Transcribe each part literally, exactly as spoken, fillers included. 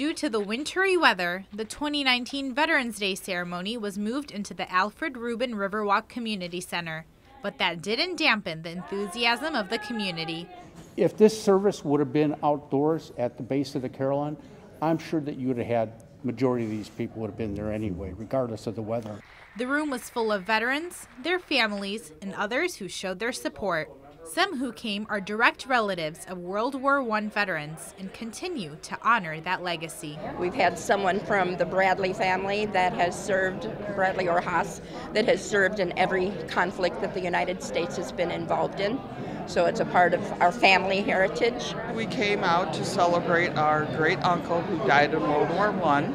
Due to the wintry weather, the twenty nineteen Veterans Day ceremony was moved into the Alfred Rubin Riverwalk Community Center, but that didn't dampen the enthusiasm of the community. If this service would have been outdoors at the base of the Carillon, I'm sure that you would have had majority of these people would have been there anyway, regardless of the weather. The room was full of veterans, their families, and others who showed their support. Some who came are direct relatives of World War One veterans and continue to honor that legacy. We've had someone from the Bradley family that has served, Bradley or Haas, that has served in every conflict that the United States has been involved in. So it's a part of our family heritage. We came out to celebrate our great uncle who died in World War One.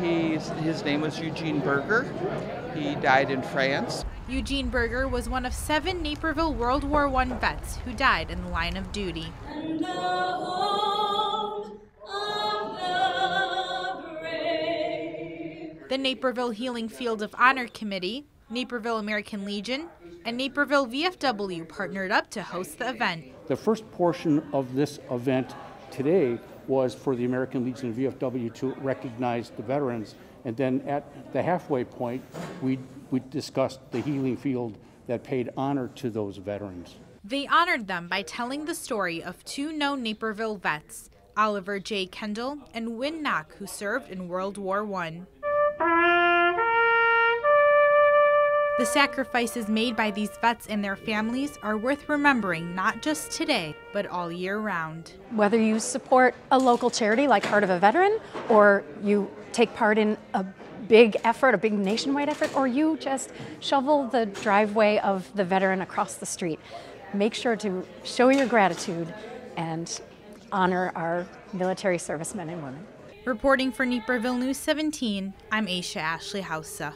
He's, his name was Eugene Berger. He died in France. Eugene Berger was one of seven Naperville World War One vets who died in the line of duty. The Naperville Healing Field of Honor Committee, Naperville American Legion, and Naperville V F W partnered up to host the event. The first portion of this event today was for the American Legion and V F W to recognize the veterans, and then at the halfway point we, we discussed the healing field that paid honor to those veterans. They honored them by telling the story of two known Naperville vets, Oliver J. Kendall and Winn Nock, who served in World War One. The sacrifices made by these vets and their families are worth remembering not just today, but all year round. Whether you support a local charity like Heart of a Veteran, or you take part in a big effort, a big nationwide effort, or you just shovel the driveway of the veteran across the street, make sure to show your gratitude and honor our military servicemen and women. Reporting for Naperville News seventeen, I'm Aisha Ashley Hausa.